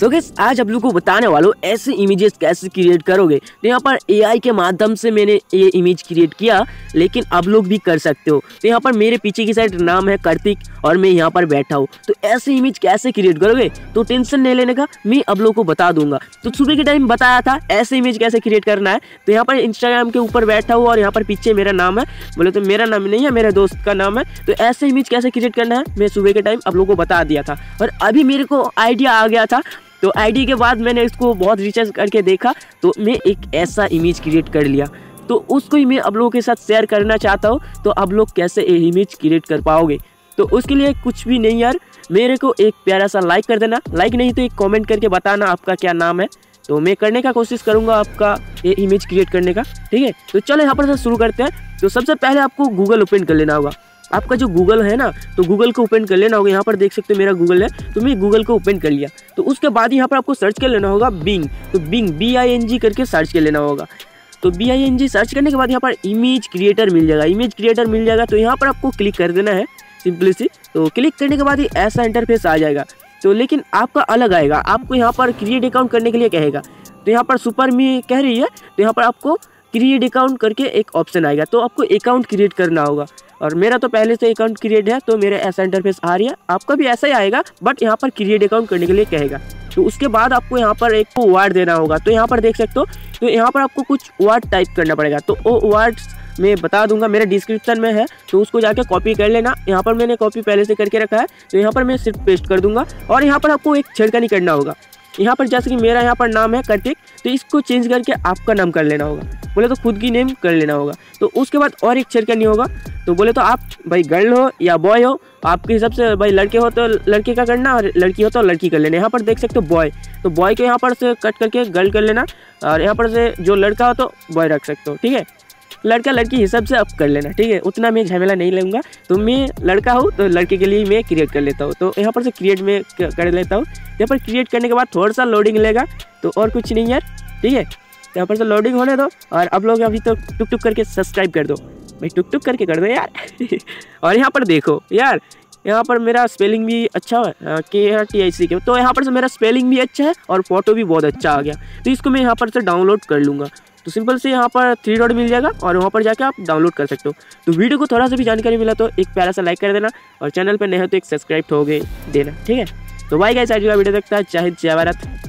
So guys आज आप लोग को बताने वालों ऐसे इमेजेस कैसे क्रिएट करोगे। तो यहाँ पर एआई के माध्यम से मैंने ये इमेज क्रिएट किया, लेकिन आप लोग भी कर सकते हो। तो यहाँ पर मेरे पीछे की साइड नाम है कार्तिक और मैं यहाँ पर बैठा हूँ। तो ऐसे इमेज कैसे क्रिएट करोगे तो टेंशन नहीं लेने का, मैं आप लोग को बता दूंगा। तो सुबह के टाइम बताया था ऐसे इमेज कैसे क्रिएट करना है। तो यहाँ पर इंस्टाग्राम के ऊपर बैठा हूँ और यहाँ पर पीछे मेरा नाम है, बोले तो मेरा नाम नहीं है, मेरे दोस्त का नाम है। तो ऐसे इमेज कैसे क्रिएट करना है मैं सुबह के टाइम आप लोग को बता दिया था और अभी मेरे को आइडिया आ गया था। तो आईडी के बाद मैंने इसको बहुत रिसर्च करके देखा तो मैं एक ऐसा इमेज क्रिएट कर लिया। तो उसको ही मैं आप लोगों के साथ शेयर करना चाहता हूँ। तो आप लोग कैसे ये इमेज क्रिएट कर पाओगे, तो उसके लिए कुछ भी नहीं यार, मेरे को एक प्यारा सा लाइक कर देना। लाइक नहीं तो एक कमेंट करके बताना आपका क्या नाम है, तो मैं करने का कोशिश करूँगा आपका ये इमेज क्रिएट करने का। ठीक है, तो चलो यहाँ पर शुरू करते हैं। तो सबसे पहले आपको गूगल ओपन कर लेना होगा, आपका जो गूगल है ना, तो गूगल को ओपन कर लेना होगा। यहाँ पर देख सकते हो मेरा गूगल है, तो मैं गूगल को ओपन कर लिया। तो उसके बाद यहाँ पर आपको सर्च कर लेना होगा बिंग। तो बिंग BING करके सर्च कर लेना होगा। तो BING सर्च करने के बाद यहाँ पर इमेज क्रिएटर मिल जाएगा। इमेज क्रिएटर मिल जाएगा तो यहाँ पर आपको क्लिक कर देना है सिंपली सी। तो क्लिक करने के बाद ही ऐसा इंटरफेस आ जाएगा। तो लेकिन आपका अलग आएगा, आपको यहाँ पर क्रिएट अकाउंट करने के लिए कहेगा। तो यहाँ पर सुपर मी कह रही है, तो यहाँ पर आपको क्रिएट अकाउंट करके एक ऑप्शन आएगा। तो आपको अकाउंट क्रिएट करना होगा और मेरा तो पहले से अकाउंट क्रिएट है, तो मेरे ऐसा इंटरफेस आ रही है, आपका भी ऐसा ही आएगा। बट यहाँ पर क्रिएट अकाउंट करने के लिए कहेगा। तो उसके बाद आपको यहाँ पर एक वर्ड देना होगा। तो यहाँ पर देख सकते हो, तो यहाँ पर आपको कुछ वर्ड टाइप करना पड़ेगा। तो वो वर्ड्स मैं बता दूंगा, मेरे डिस्क्रिप्शन में है, तो उसको जाके कॉपी कर लेना। यहाँ पर मैंने कॉपी पहले से करके रखा है, तो यहाँ पर मैं सिर्फ पेस्ट कर दूंगा। और यहाँ पर आपको एक छेड़खानी करना होगा। यहाँ पर जैसे कि मेरा यहाँ पर नाम है कार्तिक, तो इसको चेंज करके आपका नाम कर लेना होगा, बोले तो खुद की नेम कर लेना होगा। तो उसके बाद और एक छेड़खानी होगा। तो बोले तो आप भाई गर्ल हो या बॉय हो, आपके हिसाब से भाई लड़के हो तो लड़के का करना और लड़की हो तो लड़की कर लेना। यहाँ पर देख सकते हो बॉय, तो बॉय को यहाँ पर से कट करके गर्ल कर लेना और यहाँ पर से जो लड़का हो तो बॉय रख सकते हो। ठीक है, लड़का लड़की हिसाब से आप कर लेना। ठीक है, उतना मैं झमेला नहीं लूँगा। तो मैं लड़का हूँ तो लड़के के लिए मैं क्रिएट कर लेता हूँ। तो यहाँ पर से क्रिएट में कर लेता हूँ। यहाँ पर क्रिएट करने के बाद थोड़ा सा लोडिंग लेगा, तो और कुछ नहीं यार। ठीक है, यहाँ पर से लोडिंग होने दो और आप लोग अभी तो टुक टुक करके सब्सक्राइब कर दो भाई, टुक टुक करके कर दो यार। और यहाँ पर देखो यार, यहाँ पर मेरा स्पेलिंग भी अच्छा है KARTICK के। तो यहाँ पर से मेरा स्पेलिंग भी अच्छा है और फोटो भी बहुत अच्छा आ गया। तो इसको मैं यहाँ पर से डाउनलोड कर लूँगा। तो सिंपल से यहाँ पर 3 डॉट मिल जाएगा और वहाँ पर जाके आप डाउनलोड कर सकते हो। तो वीडियो को थोड़ा सा भी जानकारी मिला तो एक प्यारा सा लाइक कर देना और चैनल पर नए हो तो एक सब्सक्राइब हो गए देना। ठीक है, तो बाय गाइस, आज का वीडियो देखता है। जय हिंद जय भारत।